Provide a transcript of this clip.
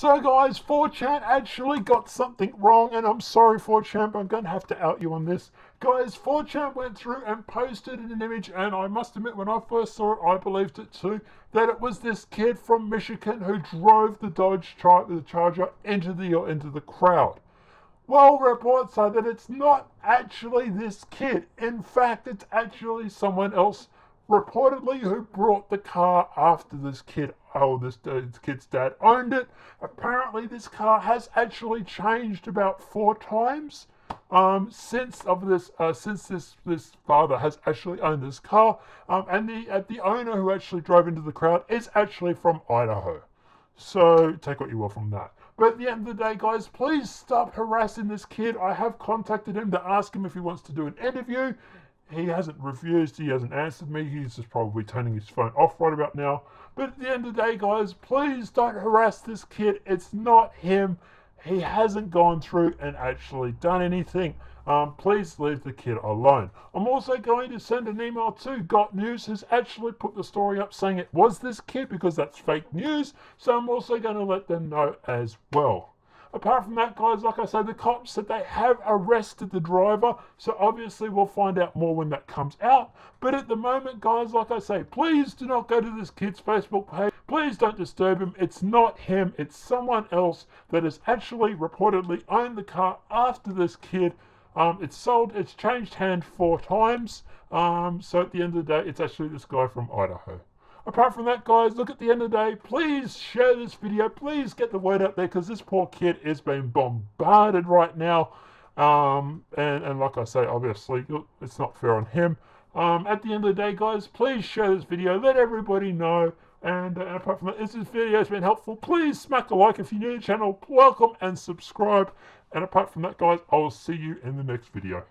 So guys, 4chan actually got something wrong, and I'm sorry 4chan, but I'm going to have to out you on this. Guys, 4chan went through and posted an image, and I must admit when I first saw it, I believed it too, that it was this kid from Michigan who drove the Dodge Charger into the crowd. Well, reports say that it's not actually this kid. In fact, it's actually someone else, reportedly, who brought the car after this kid. Oh, this kid's dad owned it. Apparently, this car has actually changed about 4 times since this father has actually owned this car. And the owner who actually drove into the crowd is actually from Idaho. So take what you will from that. But at the end of the day, guys, please stop harassing this kid. I have contacted him to ask him if he wants to do an interview. He hasn't refused, he hasn't answered me, he's just probably turning his phone off right about now. But at the end of the day, guys, please don't harass this kid. It's not him. He hasn't gone through and actually done anything. Please leave the kid alone. I'm also going to send an email to Got News, who's actually put the story up saying it was this kid, because that's fake news. So I'm also going to let them know as well. Apart from that, guys, like I said, the cops said they have arrested the driver, so obviously we'll find out more when that comes out. But at the moment, guys, like I say, please do not go to this kid's Facebook page. Please don't disturb him. It's not him. It's someone else that has actually reportedly owned the car after this kid. It's changed hand 4 times. So at the end of the day, it's actually this guy from Idaho. Apart from that, guys, look, at the end of the day, please share this video. Please get the word out there, because this poor kid is being bombarded right now. And like I say, obviously, look, it's not fair on him. At the end of the day, guys, please share this video. Let everybody know. And apart from that, if this video has been helpful, please smack a like. If you're new to the channel, welcome and subscribe. And apart from that, guys, I will see you in the next video.